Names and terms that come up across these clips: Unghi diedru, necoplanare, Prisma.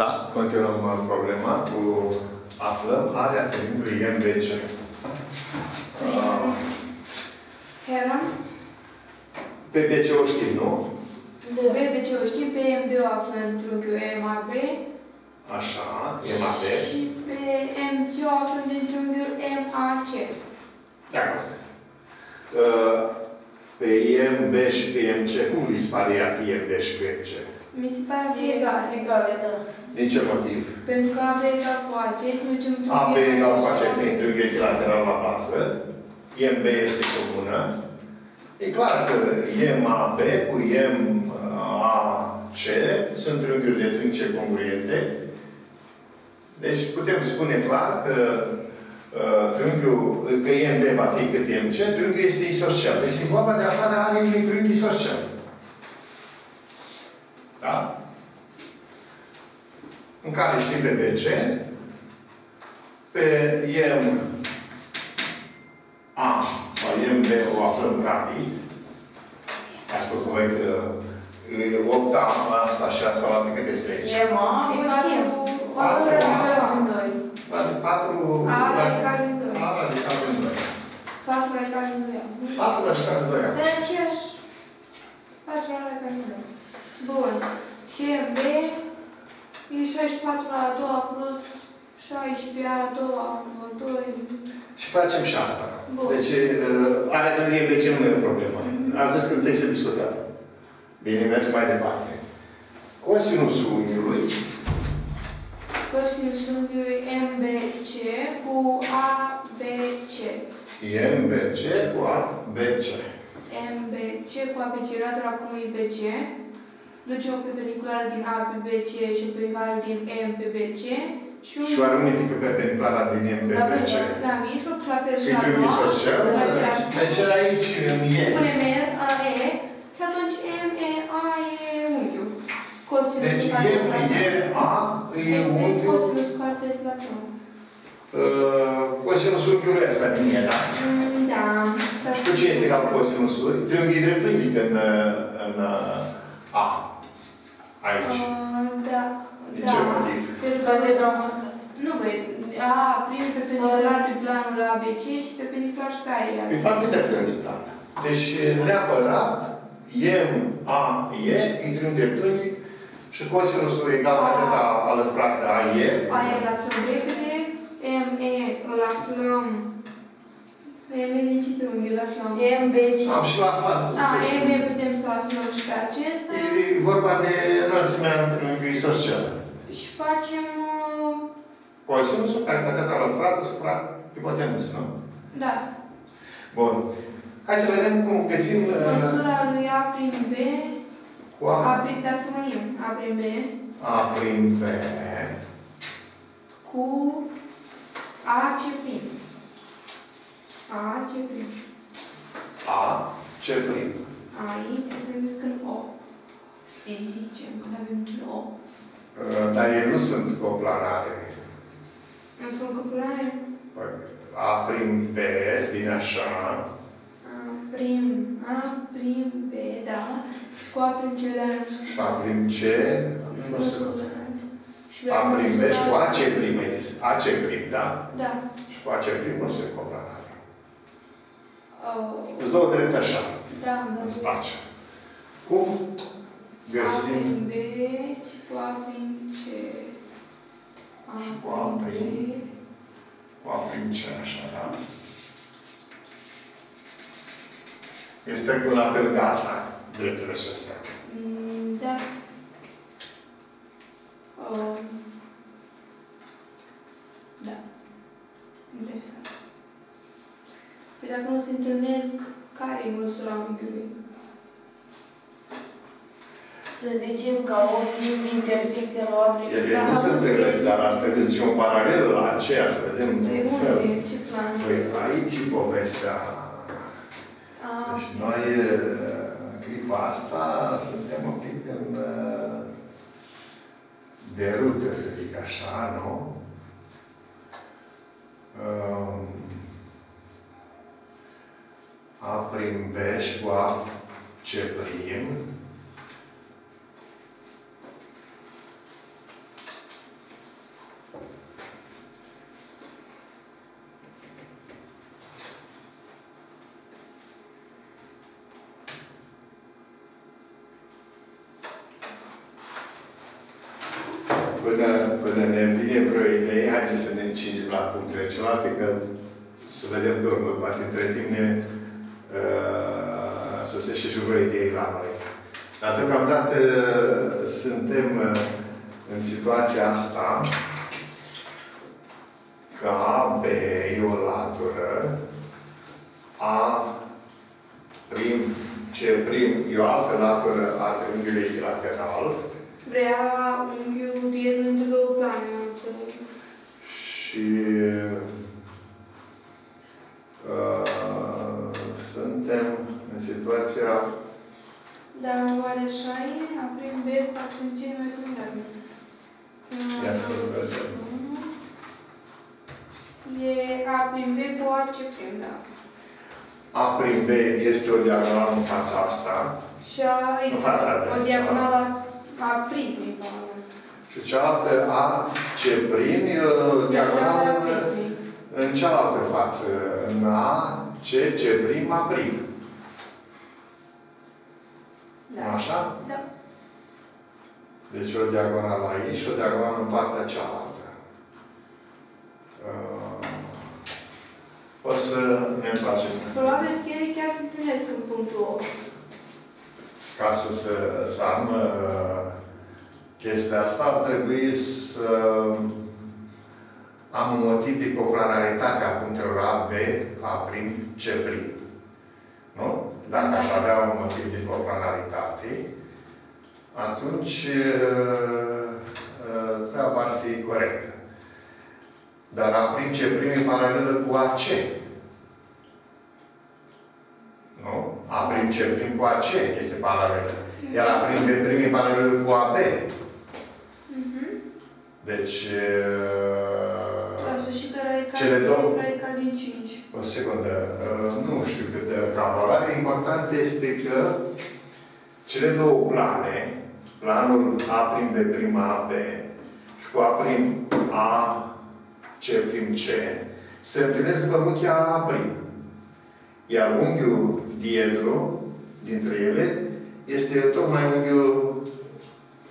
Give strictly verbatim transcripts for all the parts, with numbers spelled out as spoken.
Da, continuăm problema cu aflăm area triunghiului M B C. Hera? Pe B C-ul o știm, nu? De pe B C-ul o știm, pe M B-ul află în triunghiul M A B. Așa, M A B. Și pe M C-ul află din triunghiul M A C. De acord. Pe M B și pe M C, cum vi se pare a fi M B și pe M C? Mi se pare că e egal, egale, da. Din ce motiv? Pentru că A B egal cu acest, nu ce-mi trebuie. A B egal cu acest, în triunghiul echilateral la bază. M B este comună. E clar că M A B cu M A C sunt triunghiuri de tânce congruente. Deci putem spune clar că triunghiul, că M B va fi cât M C, triunghiul este isoscel. Deci e vorba de aflarea arii unui triunghi isoscel. Da? În care știm pe B C, pe M A sau M B o aflăm rapid. Ați spus voi că opta asta și asta la cât este aici? M A e patru. patru radical din doi. patru radical din doi. patru radical din doi. De aceeași. patru radical din doi. Bun. Și M B e șaizeci și patru la a doua plus șaisprezece la a doua plus doi. Și facem și asta. Deci, alea trebuie M B C nu e o problemă. Am zis că trebuie să discutăm. Bine, mergem mai departe. Cosinusul unghiului cosinusul unghiului M B C cu A B C. M B C cu A B C. M B C cu A B C. Ratul acum e B C. Ducem o perpendiculară din A pe B C și o perpendiculară din M pe B C. Și o aruncă pe perpendiculară din M pe B C. La mijloc, la fel și la noua. Deci aici în E. Punem E, A, E. Și atunci M, E, A, E unghiul. Deci M, E, A, E unghiul. Cosinusul unghiului ăsta din E, da? Da. Și cu ce este ca cosinusul? Triunghi dreptunghic în A. Aici. Da. De ce motiv? Nu, băi. A, prim perpendicular pe planul A B C și perpendicular și pe A E. E parte dreptunghic plan. Deci neapărat M A E e triunghi dreptunghic. Și cosinusul egal atât alăturat de A E. A E îl aflăm repede. M E îl aflăm. M E din ce triunghi îl aflăm? M B C. Am și la aflat. Da, M E putem să aflăm și pe acesta. E vorba de înălțimea în triunghiul isoscel. Și facem cosinusul care poate fi alăturat supra hipotenusă, nu? Da. Bun. Hai să vedem cum găsim măsura lui A prin B. A prin, da, să unim. A prin B. A prin B. Cu A C prim. A C prim. A C prim. Aici gândesc în O. Se zicem că nu avem niciun O. Dar ei nu sunt coplanare. Nu sunt coplanare? A prim B, vine așa. A prim, A prim B, da. Cu A prin C, dar nu. A prin C, nu sunt. A prin B și cu A C prim, ai zis. A C prim, da? Da. Și cu A C prim nu sunt coplanare. Îți două drepte așa. Da, da. În spațiu. Cum găsim? A prin B și cu A prin C. Și cu A prin B. Cu A prin C, așa, da? Este un apel gata. Drepturile acestea. Da. Um, da. Interesant. Păi dacă nu se întâlnesc, care e măsura unghiului? Să zicem că o fiind intersecția la o aplică. Ele nu se întâlnesc, dar ar trebui să zicem o paralelă la aceea, să vedem un fel. Ce plan? Păi aici e povestea. Deci noi clipa asta, suntem un pic în derută, să zic așa, nu? A prin B și cu A ce prim până, până ne vine vreo idee, haideți să ne încingem la punctele celelalte, că să vedem de urmă, poate între timp ne uh, sosește și vreo idei la noi. Dar deocamdată suntem în situația asta, că A B e o latură, A prim, ce prim e o altă latură a triunghiului echilateral. Vrea unghiul diedru între două plane. Și uh, suntem în situația... Dar oare așa e? A prim B, atunci e mai cândabil. Ia să vedem. E A prin B cu A ce prim, da. A prin B este o diagonală în fața asta. Și A e o diagonală a prismei, pe urmă. Și cealaltă A ce prim e o diagonală în cealaltă față. În A ce ce prim A prim. Da. Așa? Da. Deci o diagonală aici și o diagonală în partea cealaltă. O să ne facem. Probabil că ele chiar se întâlnesc în punctul opt. Ca să, să, să am uh, chestia asta, ar trebui să uh, am un motiv de coplanaritate a punctelor A, B, A prim, C prim. Nu? Dacă aș avea un motiv de coplanaritate, atunci uh, uh, treaba ar fi corectă. Dar A prim ce prim e paralelă cu A C. Nu? A prim ce prim cu A C este paralelă. Iar A prim ce prim e paralelă cu A B. Uh-huh. Deci... Uh, cele două... O secundă. Uh, nu știu cât de calculate. Important este că cele două plane, planul A prim de prim A B și cu A prim A C prim C, se întâlnesc pe unghia A prim. Iar unghiul diedru dintre ele este tocmai unghiul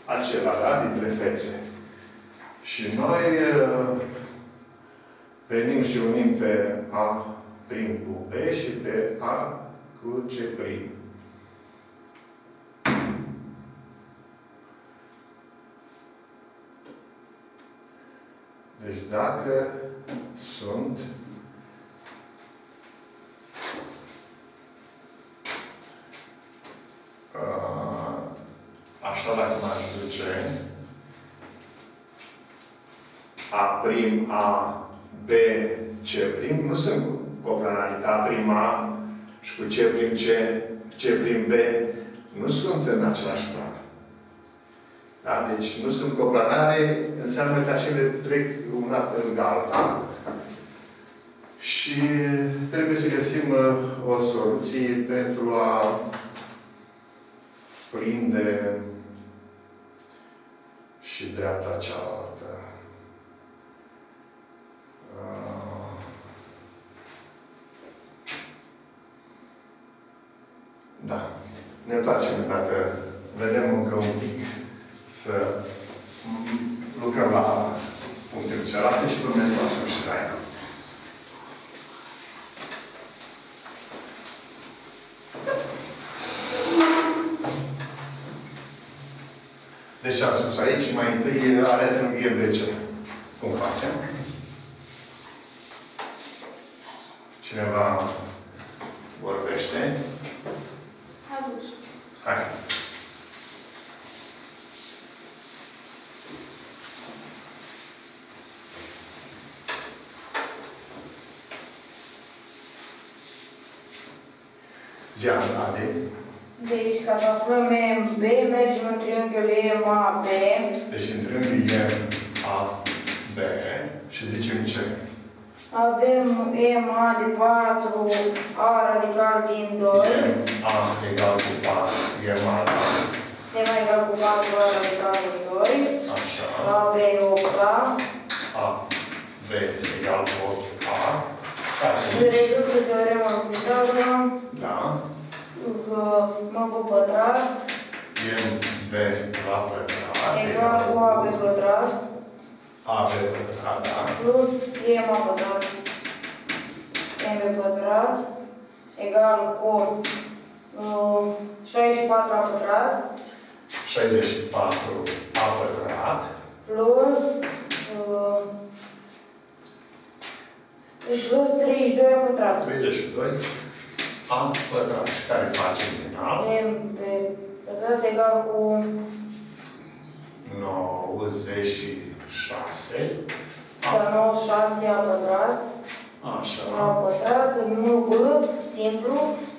acela, da? Dintre fețe. Și noi venim și unim pe A prim cu B și pe A cu C prim. Deci dacă sunt așa, dacă m-aș duce A prim, A, B, C prim, nu sunt coplanarite. A prim A și cu C prim C, C prim B nu sunt în același plan. Da? Deci nu sunt coplanare, înseamnă că așa le trec una pe lângă alta. Și trebuie să găsim o soluție pentru a prinde și dreapta cealaltă. Da. Ne întoarcem dată. Vedem încă un pic. Să lucrăm la punctele celelalte și până ne întoarcem și la ele. Deci am spus aici, mai întâi are triunghiul B C. Cum facem? Cineva vorbește? Adus. Hai. Deci, ca să aflăm M B, mergem în triunghiul M A B. Deci, în triunghiul M A B și zicem ce? Avem M A de patru, A radical din doi. M A egal cu patru, M A. M A egal cu patru, A radical din doi. Așa. A B e opt A. A B egal cu opt A. Se reduce teorema cu Pitagora. Da. Mă pot pătrat. M B la pătrat. egal cu a pe pătrat a pe pătrat plus m a pătrat m pe pătrat egal cu uh, șaizeci și patru a pătrat șaizeci și patru a pătrat plus uh, plus treizeci și doi a pătrat treizeci și doi a pătrat și care face final m pe pătrat egal cu nouăzeci și șase da, nouăzeci și șase a pătrat așa a pătrat nu cu simplu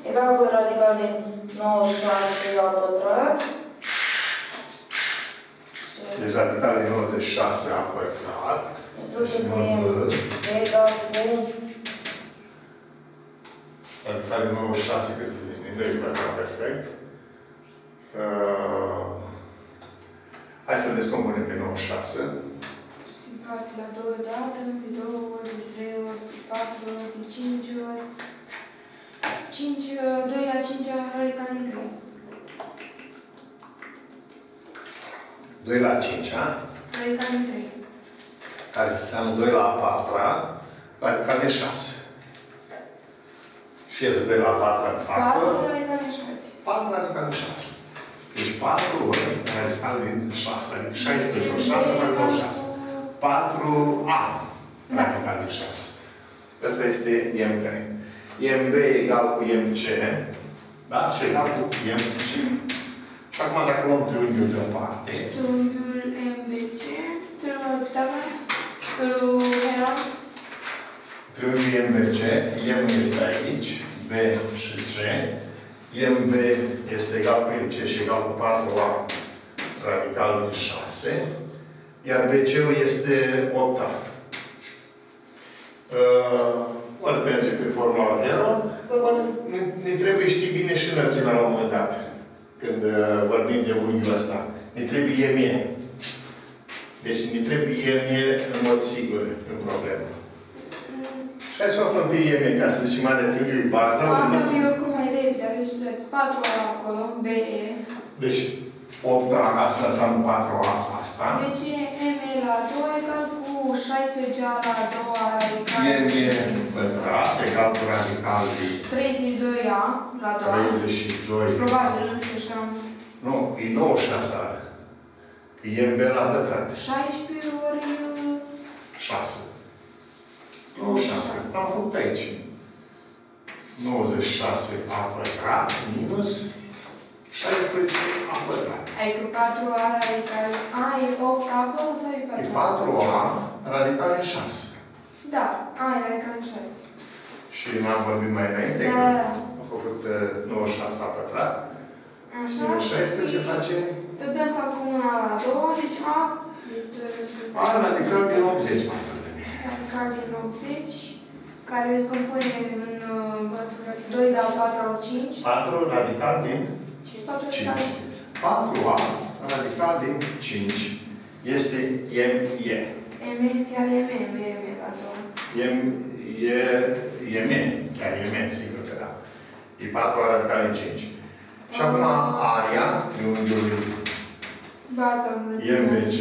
egal cu radical de nouăzeci și șase a pătrat deci radical de nouăzeci și șase a pătrat deci egal cu radical de nouăzeci și șase cât din doi pătrat perfect hai să descompunem pe nouăzeci și șase. Împarte la două dată, pe două ori, pe trei ori, pe patru ori, pe cinci ori. doi la cinci radical din trei. doi la cinci radical din trei. Care înseamnă doi la patru radical din șase. Și este doi la patru în factor. patru radical din șase. patru radical din șase. Deci patru ori radical din șase, adică șaisprezece ori șase, radical șase. patru a radical din șase. Asta este M B. M B egal cu M C, da? Și egal cu M C. Și acum dacă luăm triunghiul de parte. Triunghiul M B C, triunghiul M B C, M este aici, B și C. M B este egal cu M C și egal cu patru a radical din șase, iar B C-ul este opt. Ori merge pe formula zero, ne, ne trebuie ști bine și înălțimea la un moment dat, când vorbim de unghiul ăsta. Ne trebuie M E. Deci ne trebuie M E în mod sigur în problemă. Și hai să o aflăm pe M E, ca să zicem ale triunghiului baza. patru a acolo, B E. Deci opt a asta înseamnă patru a asta. Deci M E la doi egal cu șaisprezece a la doi radical. M E pătrat egal cu radical de treizeci și doi a la doi. treizeci și doi. Probabil, nu știu ce am. Nu, e nouăzeci și șase are. Că e M B la pătrat. șaisprezece ori șase. nouăzeci și șase. Am făcut aici. nouăzeci și șase a pătrat minus șaisprezece a pătrat. Adică patru a radical a e opt a acolo sau e patru a? E patru a radical în șase. Da, a e radical în șase. Și n-am vorbit mai înainte da, că da. A făcut nouăzeci și șase a pătrat. Așa. Minus șaisprezece face? Vedem fac una la doi, deci a... A radical din optzeci, mai bine. Radical din optzeci. Care descompune în doi la patru ori cinci. patru radical din cinci. patru a radical din cinci este M E. M E chiar M E, M E la doi. M E, chiar M E, sigur că da. E patru a radical din cinci. Și acum area, triunghiul M B C,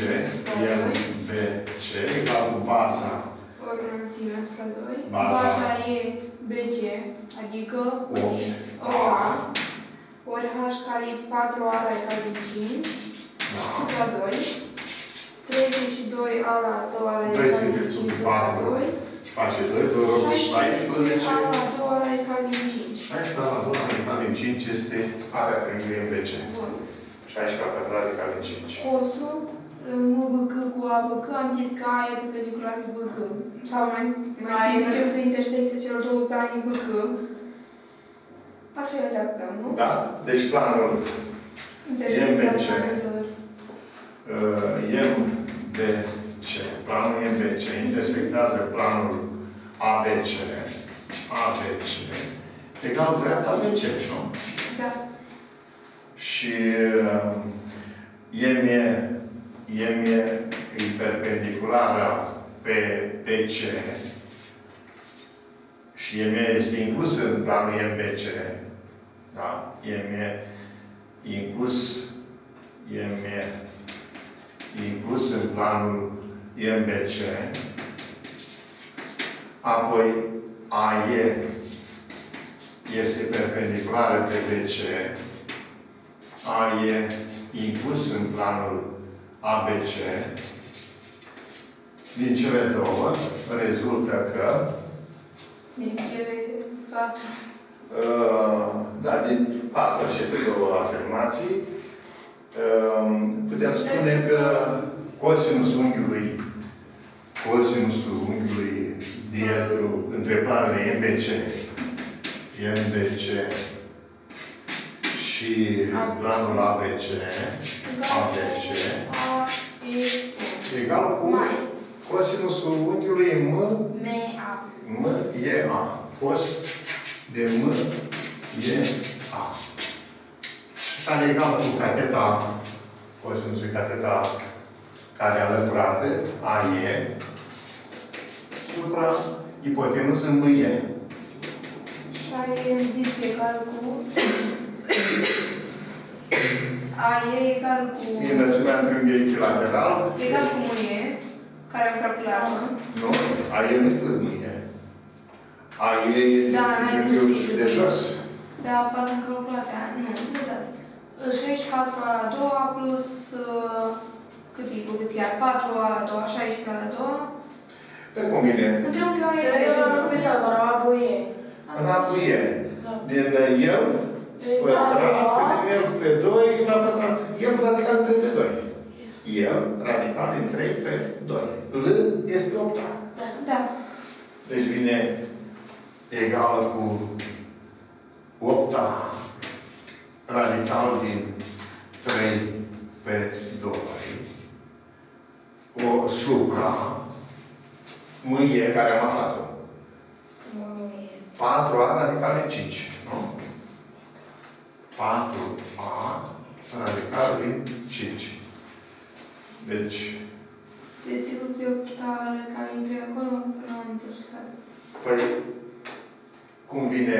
M B C egal cu baza ori înălțimea asupra doi. Baza e B C, adică opt a, ori H care e patru a radical din cinci, supra doi, treizeci și doi a la doi radical din cinci supra doi, șaisprezece a la doi radical din cinci. șaisprezece a la doi radical din cinci este area triunghiului M B C. șaisprezece a pătrat radical din cinci. Cosul M B C cu A B C, am zis că A e perpendicular cu B C. Sau mai bine zicem că intersecția celor două plane B C. Așa e de acolo, nu? Da, deci planul M B C. M B C. Planul M B C intersectează planul A B C. A B C. Egal dreapta B C, nu? Da. Și M E M e perpendiculară pe B C și M E este inclus în planul M B C. Da? M E inclus M E inclus în planul I M B C, apoi A E este perpendiculară pe D C, A E inclus în planul A B C, din cele două rezultă că din cele patru uh, da, din patru aceste două afirmații uh, putem spune că cosinus unghiului cosinusul unghiului diedru între planele M B C M B C și planul ABC ABC egal cu cosinusul unghiului M M E A cos de M E A care egal cu cateta cosinusul cateta care alăturată A E supra ipotenuză M E care e zis egal cu A E egal cu înălțimea între unghi echilateral egal cu M E care am calculat. Nu, A E nu cât nu e. A E este unghiul de jos. Da, parcă am calculat. Nu, nu dați. șaizeci și patru a la doua plus cât e bogăția? patru a la doua, șaisprezece a la doua. Te convine. Între unghiul A E. Rabuie. Din el, radical din el pe doi, la pătrat. El radical din el pe doi. El radical din trei pe doi. L este opt. Da. Deci vine egal cu opt radical din trei pe doi. O supra mâie care am aflat-o. patru a radical din cinci. Nu? patru a radical din cinci. Deci dețiul pe optare care intre acolo, nu am procesat. Păi, cum vine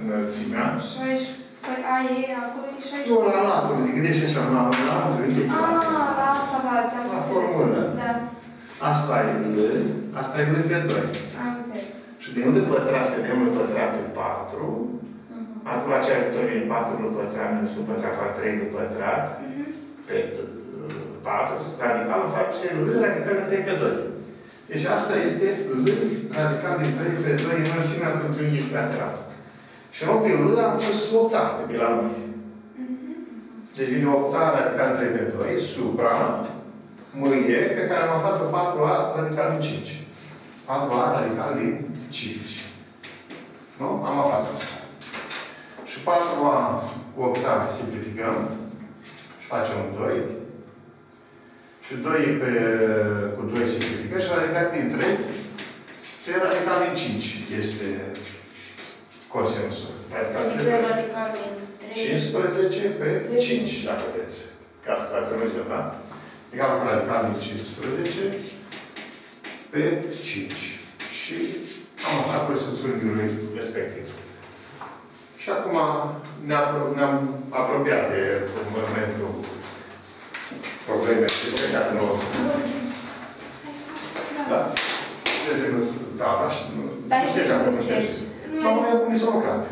înălțimea? șaisprezece. Păi A e acolo e șaisprezece. Nu, la latul, te gândești așa, la latul. Ah, la asta v-ați am. La formulă. Da. Asta e L, asta e L pe doi. Am înțeles. Și de unde pătrat, că de unde pătrat pe patru, acolo aceea victorie în patru nu pătrat, minus un pătrat, fac trei nu pătrat, pe patru, radicalul face L radical din trei pe doi. Deci asta este L radical din trei pe doi înălțimea pentru un echilateral. Și în loc de L am pus opt pe de la lui. Deci vine opt radical din trei pe doi supra mâie pe care am aflat-o patru a radical din cinci. patru a radical din cinci. Nu? Am aflat asta. Și patru a cu opt a simplificăm și facem un doi. Și doi pe, cu doi simplifică și radical din trei și radical din cinci este cosenusul. Radical din trei. cincisprezece pe cinci, dacă veți. Ca să raționeze, da? Egal cu radical din cincisprezece pe cinci. Și am aflat cosenusul unghiului respectiv. Și acum ne-am apropiat de momentul probleme acestea, chiar nu. Da. Deci, nu știu că acum nu știu. Sau mi s-au lucrat.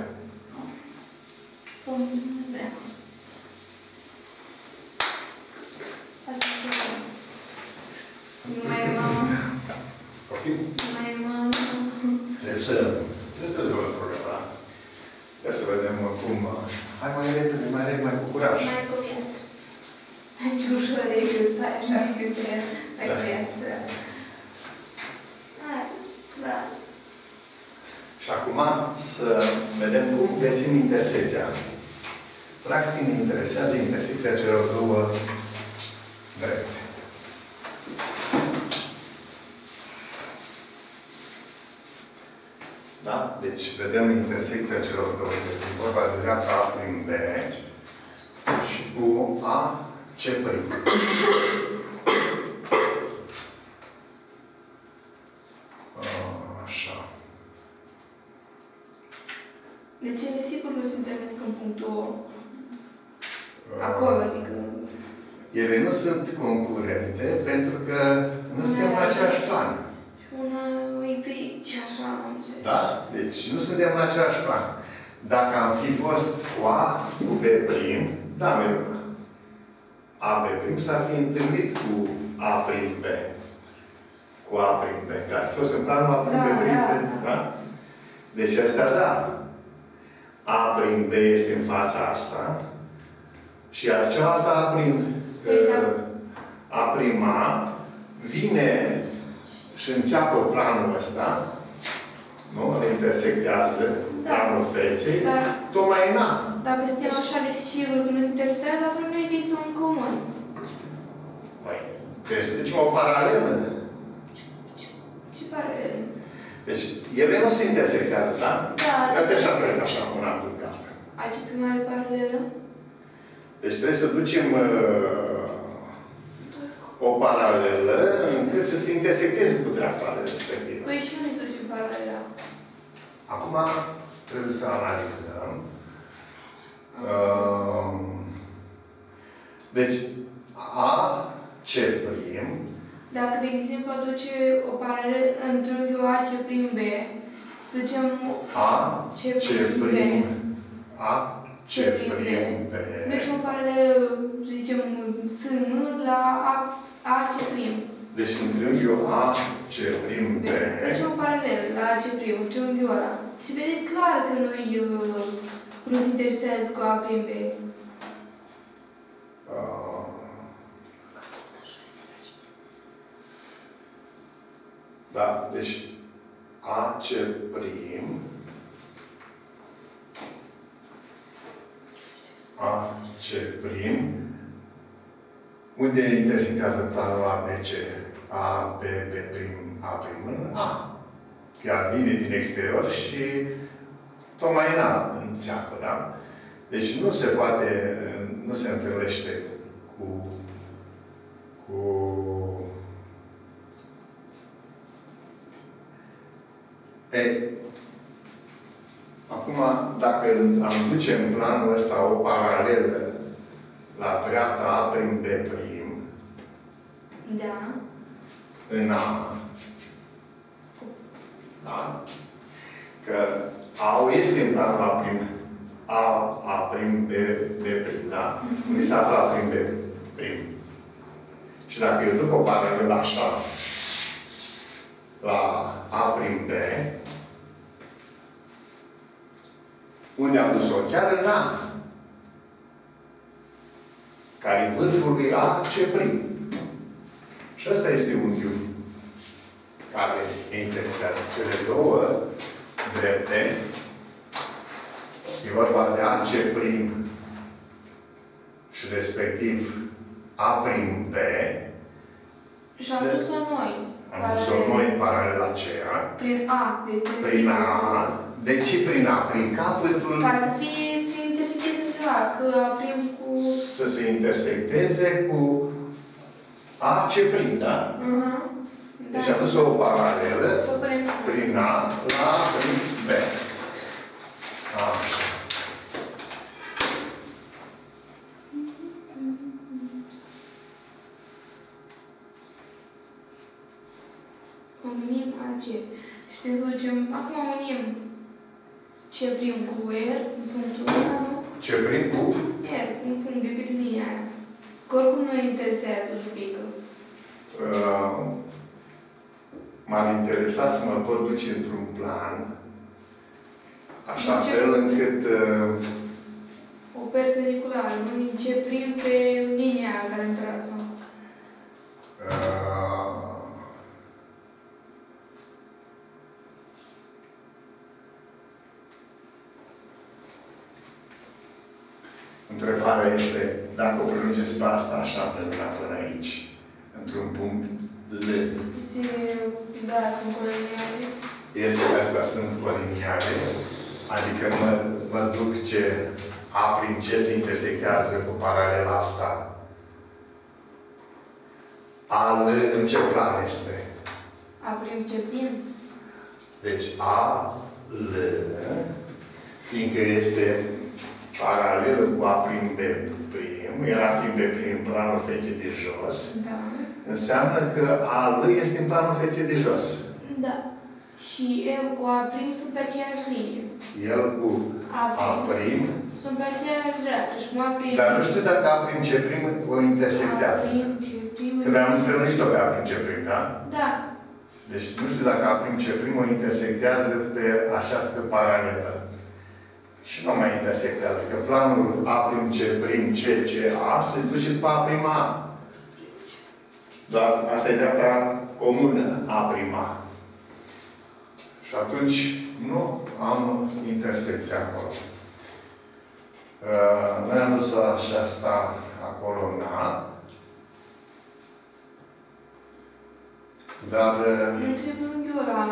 Nu mai am... Poftim? Nu mai am... Trebuie să... Trebuie să rezolvăm problema. Ia să vedem cum... Hai mai repede, mai repede, mai cu curaj. Mai cu viață. Aici ușor de când stai așa, știu ce ai viață. Și acum să vedem cum găsim intersecția. Practic ne interesează intersecția celor două drepte. Da? Deci vedem intersecția celor două drepte. E vorba de dreapta A prin B și cu A ce prim. Așa. Deci, desigur, nu suntem în punctul acolo, adică... ele nu sunt concurente pentru că nu suntem în aceeași plană. Și una e pe așa, am înțeles. Da? Deci nu suntem în aceeași plană. Dacă am fi fost A cu B prim, da, A B prim s-ar fi întâlnit cu A prim B. Cu A prim B. Că ar fi fost în planul A prim B prim B. Da? Deci asta da. A prim B este în fața asta. Și iar cealaltă A prim A prima vine și înțeapă planul ăsta, nu? Le intersectează da. Planul feței, dar, tocmai în A. Dacă suntem așa de sigur că nu suntem străzi, atunci nu există un comun. Păi, trebuie să ducem o paralelă. Ce, ce, ce paralelă? Deci, ele nu se intersectează, da? Da. Iată așa trec așa, un an după asta. Aici e prima paralelă? Deci trebuie să ducem uh, o paralelă încât să se intersecteze cu dreapta respectivă. Păi și unde ducem paralela? Acum trebuie să analizăm. Uh, deci A, C prim. Dacă, de exemplu, duce o paralelă într-un unghiul A, C prim, B, ducem A, C prim, B. A, C prim, B. Deci o paralelă, să zicem, S M la A, A, C prim. Deci în triunghiul A, C prim, B. Deci o paralelă la A, C prim, triunghiul ăla. Se vede clar că noi nu se interesează cu A prim, B. Uh. Da, deci A, C prim, A, C prim, unde intersectează planul A, B, C, A, B, B prim, A prim, în A. Chiar vine din exterior și tocmai în A înțeapă, da? Deci nu se poate, nu se întâlnește cu, cu E. Acum, dacă am duce în planul ăsta o paralelă la dreapta A prim B prim, da. În A, da? Că A este în planul A prim, A, A prim B, B prim, da? Unde se află A prim B prim. Și dacă eu duc o paralelă așa la A prim B, unde am dus-o? Chiar în A. Care-i vârful lui A, ce prim. Și ăsta este unghiul care ne interesează. Cele două drepte, e vorba de A, ce prim și respectiv A prim, B. Și am dus-o noi. Am dus-o noi paralel aceea. Prin A. Prin A. De ce prin A? Prin capătul... Ca să fie, să intersecteze undeva, că aprim cu... Să se intersecteze cu A, ce prin, da? Uh-huh. Deci da. Am dus o paralelă prin A la A prin B. Așa. Unim A, C. Și te ducem... Acum unim... Ce prim cu R, în punctul ăla, nu? Ce prim cu? R, în punct de pe linia aia. Că oricum nu interesează și pică. Uh, M-ar interesa să mă pot duce într-un plan, așa în fel încât... Uh, o perpendiculară, nu din ce prim pe linia aia care-mi tras-o. Uh, Întrebarea este, dacă o prelunge spre asta, așa, de la până aici, într-un punct L. Da, sunt coliniare. Este că astea sunt coliniare, adică mă, mă duc ce A prin ce se intersectează cu paralela asta. A, L, în ce plan este? A prin ce prim? Deci A, L, fiindcă este paralel cu A prim B prim, nu era prin, prin planul feței de jos, da. Înseamnă că A L este în planul feței de jos. Da. Și el cu A prim sunt pe aceeași linie. El cu A prim, A prim sunt pe aceeași dreaptă și A prim. Dar nu știu dacă A prim ce prim o intersectează. A prim ce prim. Că am întâlnit-o pe A prim ce prim, da? Da. Deci nu știu dacă A prim ce prim o intersectează pe această paralelă. Și nu mai intersectează, că planul A prim ce prim C C A se duce pe A prim A. Doar asta e dreapta comună A prim A. Și atunci nu am intersecția acolo. Uh, noi am dus-o așa sta acolo în A. Dar... în triunghiul ăla,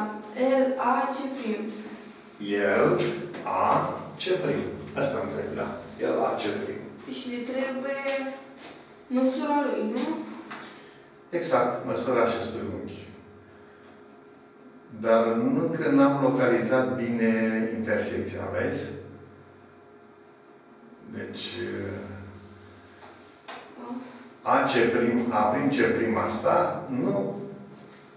el, A, ce prim? El, A, ce prim? Asta îmi trebuie, da. El, A, ce prim? Și le trebuie măsura lui, nu? Exact, măsura acestui unghi. Dar nu că n-am localizat bine intersecția, vezi? Deci... A, ce prim, A prim, ce prim asta, nu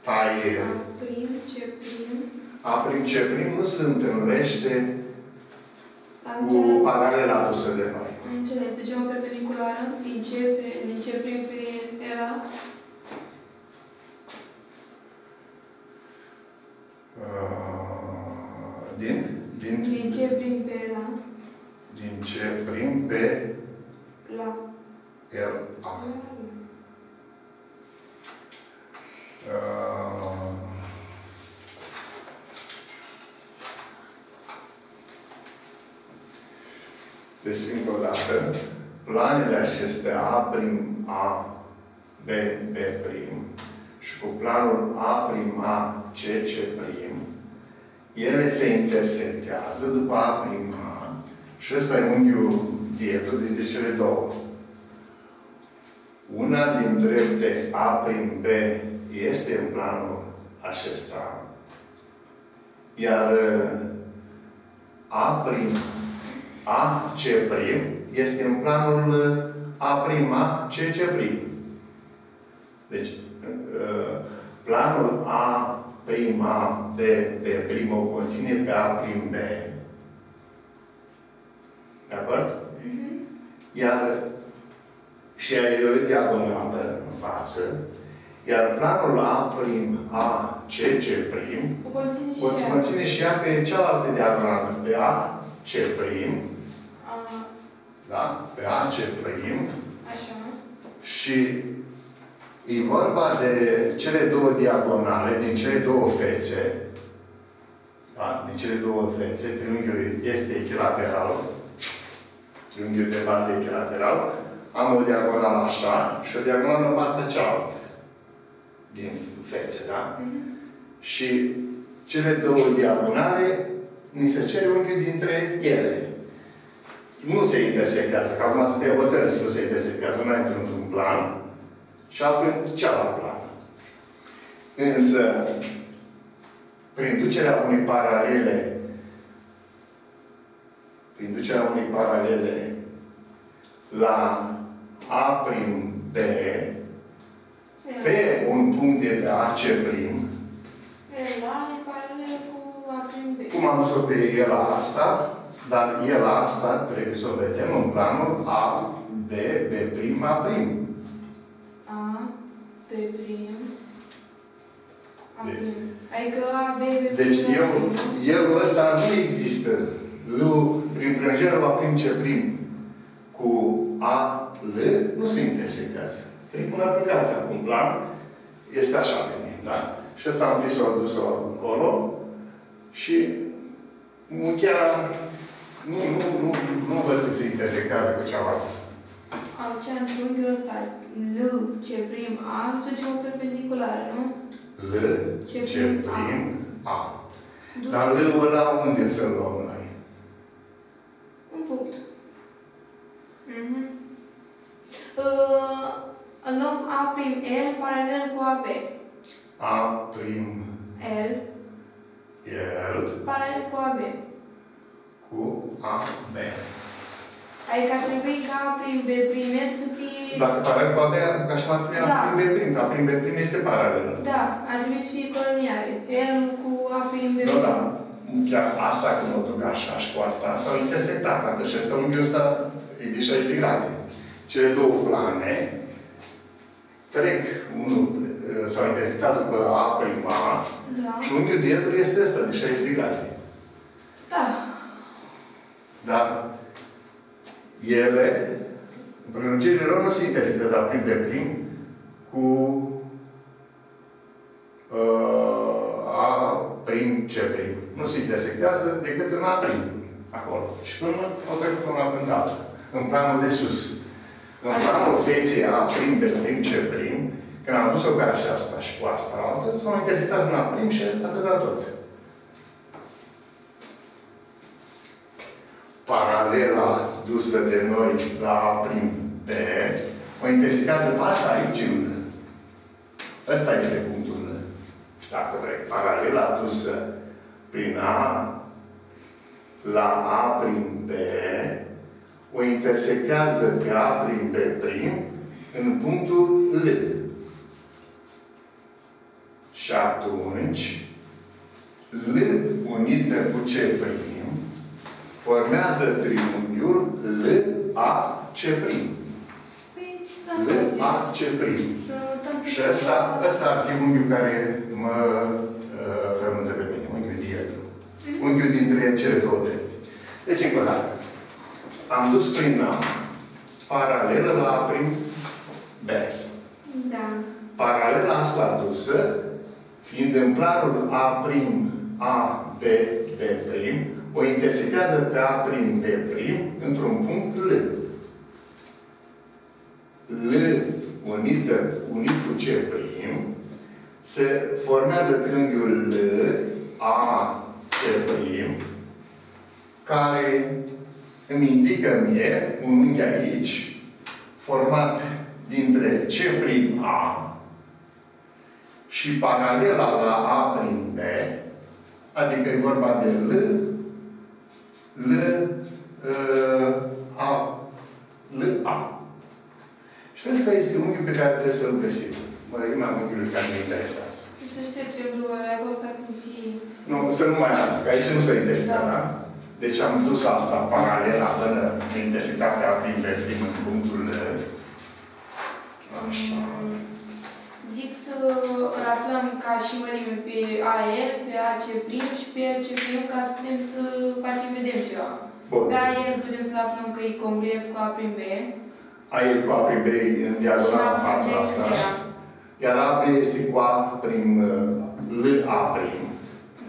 taie... A prim, ce prim... A prim, ce prim nu se întâlnește cu paralela adusă de noi. Înțeles, deci o perpendiculară din ce, din ce prim pe era... Din? Din? Din ce prim pe la? Din ce prim pe? La. El, A. Uh, deci, încă o dată, planele acestea A prim A, B, B prim și cu planul A prim A, C, C prim, ele se intersectează după A prim A și ăsta e unghiul diedru dintre cele două. Una din drepte A prim B este în planul acesta, iar A prim A C prim este în planul A prim A C C prim. Deci planul A prima de pe primă o conține pe A prim B. De acord? Mm-hmm. Iar și e o diagonală în față, iar planul A prim A C C prim o conține, o conține, și, conține și ea pe cealaltă diagonală, pe A C prim. A. Da? Pe A C prim. Așa. Și e vorba de cele două diagonale, din cele două fețe. Da? Din cele două fețe, triunghiul este echilateral. Triunghiul de bază echilateral. Am o diagonală așa și o diagonală în partea cealaltă. Din fețe, da? Mm-hmm. Și cele două diagonale ni se cere unghiul dintre ele. Nu se intersectează, că acum suntem hotărâți, nu se intersectează, una intră într-un plan și apoi cealaltă plană. Însă, prin ducerea unei paralele, prin ducerea unei paralele la A prim B, pe un punct de A C prim, cum am dus-o pe el la asta, dar el la asta trebuie să o vedem în planul A, B, B prim, A prim. Prim. Deci, adică A, B, B, deci eu, eu ăsta nu există. Lu, prin prânjera la prim ce prim cu A, L, nu se intersectează. Trebuie una prin gata. Cu un plan este așa de mine, da? Și ăsta am prins-o, am dus-o acolo și chiar nu, nu, nu, nu văd că se intersectează cu cealaltă. Am cea în unghiul ăsta, L, ce prim, A, duce o perpendiculară, nu? L, ce prim, prim A. A. Dar L-ul ăla unde să-l luăm noi? Un punct. Mhm. Îl luăm A prim L paralel cu A B. A prim L. L. Paralel cu A B. Cu A B. Adică ar trebui ca prin B' să fie... Dacă paralel, poate așa ar trebui da. A prin B', ca prin B' este paralel. Da, ar trebui să fie coloniare. M cu A prin B'. Da, da. Chiar asta când o duc așa și cu asta, s-au intersectat. Deci este unghiul ăsta e de șaizeci de grade. Cele două plane trec, unul s-au intersectat după A prin A, da. Și unghiul diedru este ăsta, de șaizeci de grade. Da. Da. Ele, prelungirile lor nu se intersectează prin de prim cu uh, A prim C prim. Nu se intersectează decât în A prim, acolo. Și până au trecut una până alta, în planul de sus. În planul feței A prim, B prim, C prim, când am pus-o pe așa asta și cu asta altă, s-au intersectat în A prim și atâta tot. Paralela dusă de noi la A prim B, o intersectează pe asta aici în ăsta este punctul, dacă vrei. Paralela dusă prin A la A prim B, o intersectează pe A prim B prim în punctul L. Și atunci, L unită cu C prim formează triunghiul L A C'. L A C'. Și ăsta, ăsta ar fi unghiul care mă frământă pe mine, unghiul diedru. Unghiul dintre cele două drepte. Deci, încă o dată. Am dus prin A, paralelă la A prim B. Da. Paralela asta dusă, fiind în planul A prim A, B, B prim, o intersectează pe A prim, B prim, într-un punct L. L unită, unit cu C prim, se formează triunghiul L, A, C prim, care îmi indică mie un unghi aici, format dintre C prim A și paralela la A prim B, adică e vorba de L, L, A, L, A. Și ăsta este unghiul pe care trebuie să-l găsim. Mă rămâne am unghiul care ne interesează. Să ștergem două acolo ca să fie... Nu, să nu mai am, că aici nu se intersectează, da? Deci am dus asta, paralela, până intersectatea prin pe prim în punctul... Așa... Zic să îl aflăm ca și mărime pe A R, pe A C' și pe R C', ca să putem să poate vedem ceva. Bun. Pe A R putem să-l aflăm că e congruent cu A prin B. A R cu A prin B e în diagonal în fața asta. Iar A B este cu A prin L, A prim.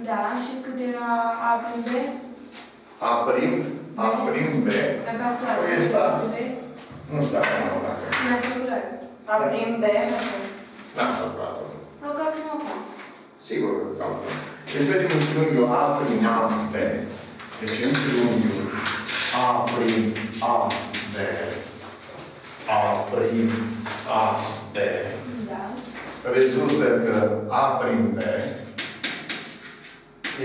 Da, și cât era A prin B? A prim, A prim B. L-am calculat. Nu știu dacă am calculat. L-am calculat. A prim B. N-am calculat-o. Au calculat-o acum. Sigur că calculat. Deci mergem în triunghiul A prin A, B. Deci în triunghiul A prin A, B. A prin A, B. Da. Rezultă că A prin B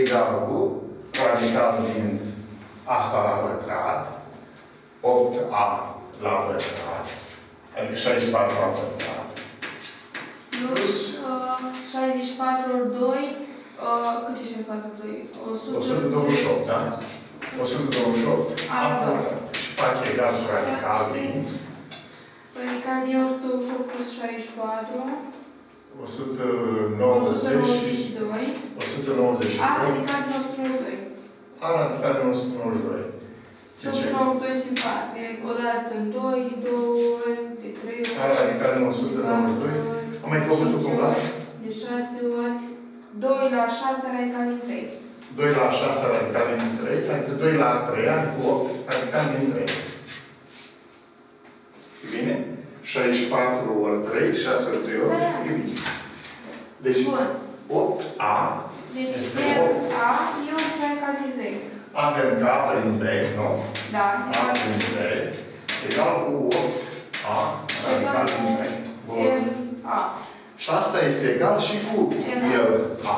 egal cu radicalul din asta la pătrat, opt A la pătrat, adică șaizeci și patru la pătrat. Plus șaizeci și patru ori doi, cât e șaizeci și patru ori doi? o sută douăzeci și opt, da? o sută douăzeci și opt. Acolo. Și face egal cu radical din... Radical din o sută douăzeci și opt plus șaizeci și patru. o sută nouăzeci și doi. o sută nouăzeci și doi. A radical din o sută nouăzeci și doi. A radical din o sută nouăzeci și doi. o sută nouăzeci și doi se împarte. Odată în doi, două ori, de trei ori. A radical din o sută nouăzeci și doi. Am mai făcut o cumva? De șase ori. doi la șase radical din trei. doi la șase radical din trei. Adică doi la trei, adică opt radical din trei. E bine? șaizeci și patru ori trei, șase ori trei ori, e bine. Deci opt A este opt A, e opt radical din trei. Avem K prin B, nu? Da. A prin B, egal cu opt A radical din trei. A. Și asta este egal și cu el A.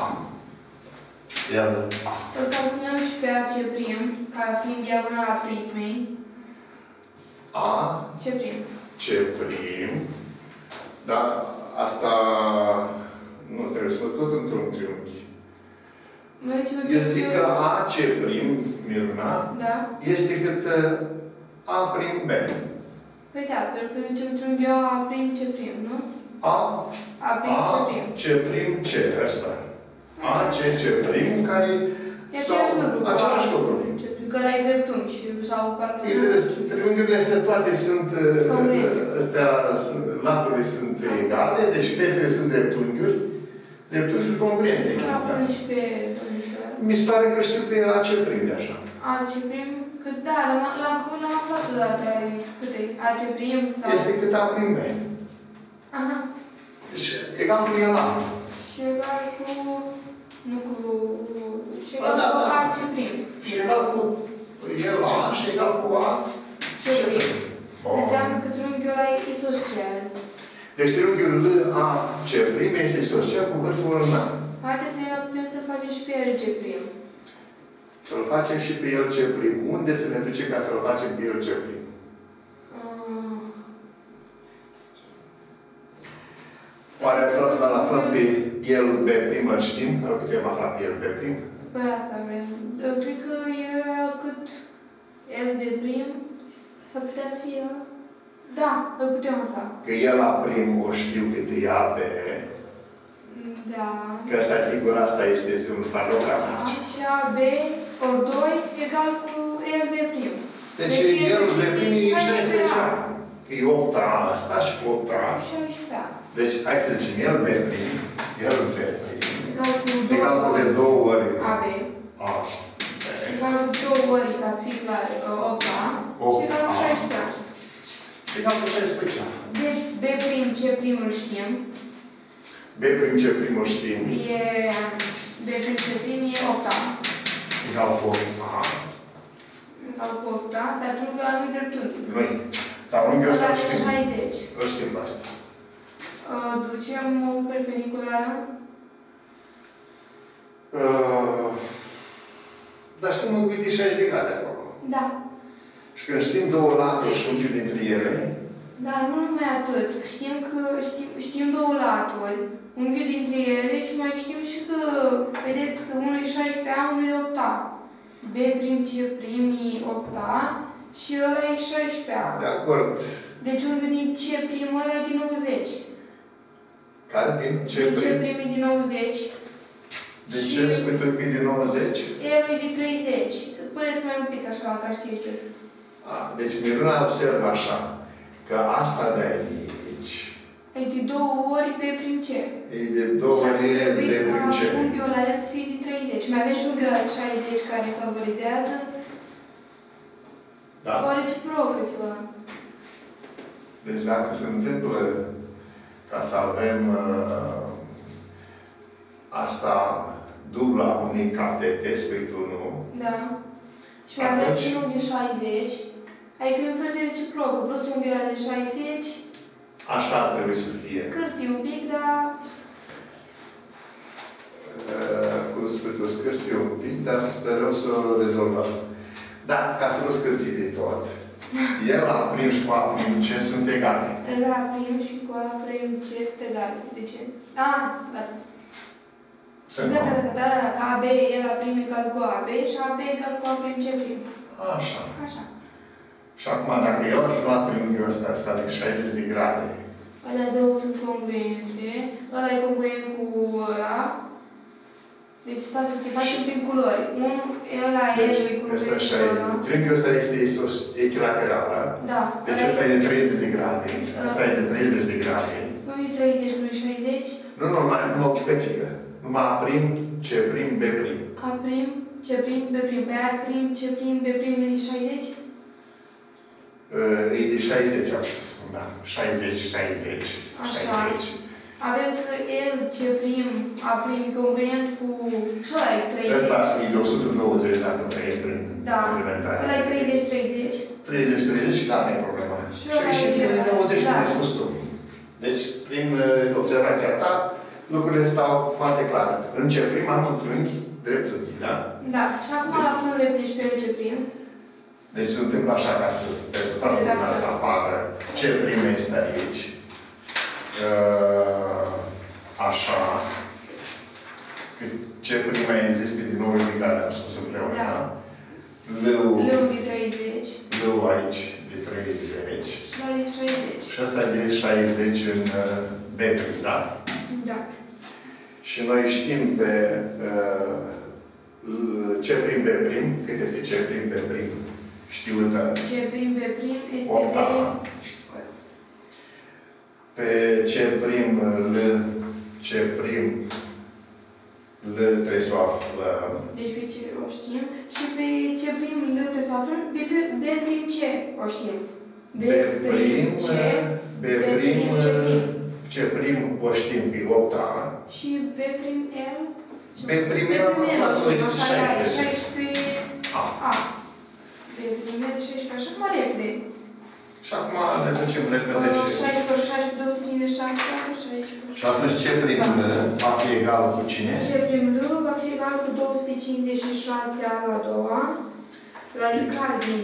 El A. Să-l calculăm și pe A C', ca fiind diagonala prismei. A. Ce prim. Ce prim. Da, asta nu trebuie să tot într-un triunghi. Eu zic că A C prim, Miruna, da. Este cât A prim B. Păi da, pentru că zicem triunghi A prim C prim, nu? A, A prim A, C prim. C prim C, asta. A C C prim, care e același lucru. Același lucru. Că la e dreptunghi sau parcă... Triunghiurile astea toate sunt... Astea, laturile sunt egale, deci fețele sunt dreptunghiuri. Dreptunghiuri comprende. Mi se pare că știu că e A C prim de așa. A C prim? Că da, l-am făcut, l-am aflat odată. Câte? A C prim sau... Este cât A prim B. Aha. Deci egal cu el aflu. Și egal cu... Nu cu... Și egal cu A C prim. Și egal cu el A și egal cu A C prim. Înseamnă că triunghiul ăla e isoscel. Deci triunghiul L A C prim este isoscel cu vârful urmat. Haideți să putem să facem și pe el ce prim. Să-l facem și pe el ce prim. Unde să ne ducem ca să-l facem pe el ce prim? Mm. Oare l-am aflat pe el B prim, îl știm? Îl putem afla pe el B prim? Păi asta vrem. Eu cred că e cât el B prim s-ar putea să fie... Da, îl putem afla. Că el A prim o știu cât e A B. Da. Că asta figura asta este un parlogram. Și A, B, ori doi, egal cu L, B prim. Deci L, B prim e șaisprezece A. Că e opt A asta și opt A. șaisprezece A. Deci hai să zicem L, B prim, L, B prim. Egal cu de două ori A, B. A, B. Egal cu două ori, ca să fie clar, opt A. Și egal cu șaisprezece A. Egal cu șaisprezece A. Deci B prim, ce prim îl știm. B prim C prim o știm. E... B prim C prim e opt A. Egal cu opt A. Egal cu opt A, dar triunghiul ăla nu-i dreptunghi. Nu-i. Dar unghiul ăsta îl știm. șaizeci. Îl știm pe asta. Uh, ducem o perpendiculară? Uh, dar știm un unghi de șaizeci de grade acolo. Da. Și când știm două laturi și unghiul dintre ele, dar nu numai atât. Știm că știm, știm două laturi, unghiul dintre ele și mai știm și că, vedeți că unul e șaisprezece A, unul e opt A. B prim, C prim e opt A și ăla e șaisprezece A. De acord. Deci unghiul din C prim ăla e din nouăzeci. Care din C prim? Din C prim e din nouăzeci. De ce spui tu că e din nouăzeci? El e din treizeci. Puneți mai un pic așa, ca știți. A, deci Miruna observă așa. Că asta de aici... E de două ori B prim C. E de două ori B prim C. Și unghiul ăla să fie de treizeci. Mai avem și unghiul ăla de șaizeci care favorizează. Da. Ori ce procă ceva. Deci dacă se întâmplă ca să avem uh, asta dubla unui catete, spui tu, nu? Da. Și mai avem și unghiul de șaizeci. Adică e un fel de reciprocă, plus unghiul ăla de șaizeci. Așa ar trebui să fie. Scârții un pic, dar... Uh, cum spui tu, scârții un pic, dar sperăm să o rezolvăm. Dar, ca să nu scârții de tot, el A prim și cu A prim C sunt egale. El A prim și cu A prim C sunt egale. De ce? Ah, gata. Sunt da, da, da, da, da, da. A B, el A prim egal cu A B și A B egal cu A prim C prim. Așa. Așa. Și acum, dacă eu aș lua triunghiul ăsta, ăsta de șaizeci de grade... Alea două sunt congruente. Ăla e congruent cu ăla. Deci, stați puțin, facem prin culori. Unul, ăla e congruent cu ăla. Triunghiul ăsta este echilateral, da? Da. Deci ăsta e de treizeci de grade. Ăsta e de treizeci de grade. Nu e treizeci, nu e șaizeci. Nu, normal, nu o bucățică. Numai A prim, C prim, B prim. A prim, C prim, B prim. Pe A prim, C prim, B prim, e șaizeci? E de șaizeci, am spus, da. șaizeci, șaizeci, șaizeci. Așa. Avem că el, ce prim, a prim, congruent cu... Și ăla e treizeci. Ăsta e de o sută douăzeci, dacă vrei, prin implementare. Da. Ăla e treizeci, treizeci. treizeci, treizeci și da, nu e problema. Și ăla e de nouăzeci, cum ai spus tu. Deci, prin observația ta, lucrurile stau foarte clare. În ce prim am un triunghi dreptunghi, da? Da. Și acum, la cum revedești pe el ce prim? Deci se întâmplă așa ca să, ca să apară ce primești aici. Așa. Ce prima ai zis pe din nou ridicare, am spus împreună. Da. Leu, Leu de treizeci. Leu aici de treizeci. Și ăla de șaizeci. Și ăsta de șaizeci în B, da? Da. Și noi știm pe ce prim pe prim, cât este ce prim pe prim. Știută. Ce prim pe prim este octava. Pe ce prim L, ce prim L trebuie să o aflăm. Deci pe ce o știm. Și pe ce prim L trebuie să o aflăm. Pe B prim ce o știm. B prim ce. B prim ce prim o știm pe octava. Și B prim L. B prim L o știm pe șaisprezece A. șaisprezece, așa mai repede. Și acum ne ducem repede și... șaisprezece, șaisprezece, două sute cincizeci și șase, șaisprezece... Și atunci ce prim L va fi egal cu cine? Ce prim L va fi egal cu două sute cincizeci și șase A la a doua, radical din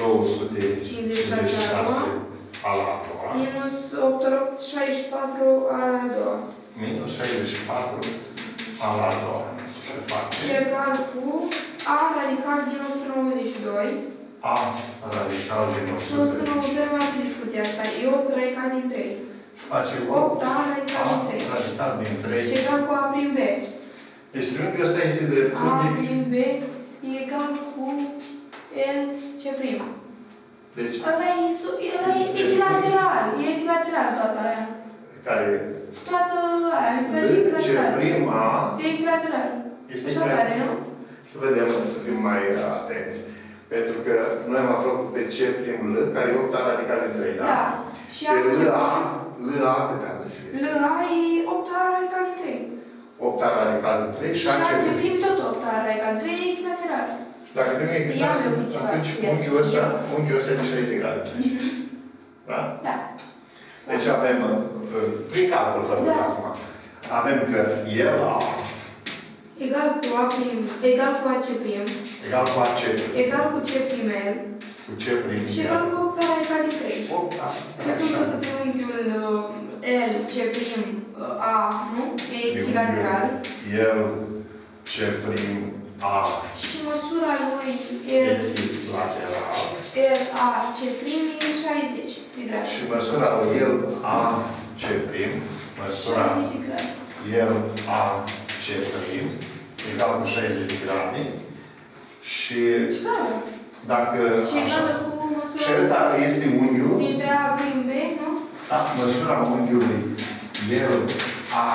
două sute cincizeci și șase A la a doua, minus opt sute optzeci și patru A la a doua. Minus șaizeci și patru A la a doua. Și egal cu... A radical din o sută nouăzeci și doi. A radical din o sută nouăzeci și doi. Am discuția asta. E opt radical din trei. Face opt A radical din trei. A radical din trei. Și egal cu A prin B. Deci triunghiul ăsta este dreptunghic. A prin B e egal cu L ce prima. Deci... Ăla e echilateral. E echilateral toată aia. Care? Toată aia. Mi se pare echilateral. Ce prima... E echilateral. Este echilateral, nu? Să vedem, să fim mai atenți. Pentru că noi am aflat pe ce prim L, care e opt A radical din trei, da? Da. Și pe L A, L A cât am zis? L A e opt A radical din trei. opt A radical din trei și A ce prim tot opt A radical din trei e echilateral. Și dacă nu e echilateral, atunci unghiul ăsta, unghiul ăsta e echilateral. Da? Da. Deci avem, prin calcul făcut acum, avem că L A egal cu A prim, egal cu A ce prim, egal cu A ce prim, egal cu C prim L, cu C prim și egal cu opt A radical din trei. opt A. Presupun că triunghiul L, C prim, A, nu? E echilateral. L, C prim, A. Și măsura lui L, L, A, C prim e șaizeci de grade. Și măsura lui L, A, C prim, măsura L, A, C prim, egal cu șaizeci de grade și dacă așa, și ăsta este unghiul dintre A prim B, nu? Da, măsura unghiului L, A,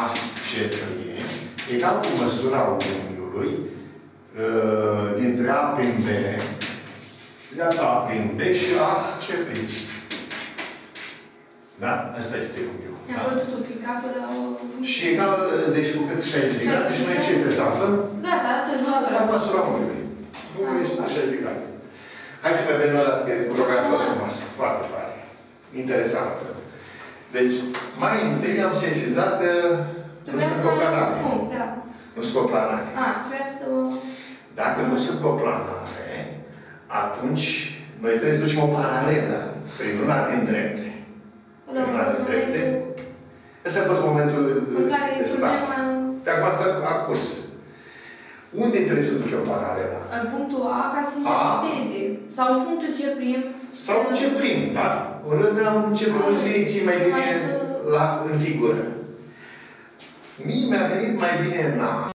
C prim, egal cu măsura unghiului dintre A prim B, iată A prim B și A, C prim. Da? Asta este unghiul. Ne-am văzut un pic capul, dar o... Și egal, deci cu cât șaizeci de grade, deci noi ce trebuie să aflăm? Gata, atât, măsura. Măsura unghiului. Unghiul este șaizeci de grade. Hai să vedem la programul fost frumos. Foarte tare. Interesant. Deci, mai întâi am sesizat că nu sunt coplanare. Nu sunt coplanare. Ah, vreau să... Dacă nu sunt coplanare, atunci noi trebuie să ducem o paralelă prin una din drepte. Una din drepte. Ăsta a fost momentul de start. De acum asta a curs. Unde trebuie să duc eu paralelă? În punctul A, ca să ne ajuteze. Sau în punctul C prim. Sau în C prim, da. În rândul am ce prim să ții mai bine în figură. Mie mi-a venit mai bine în A.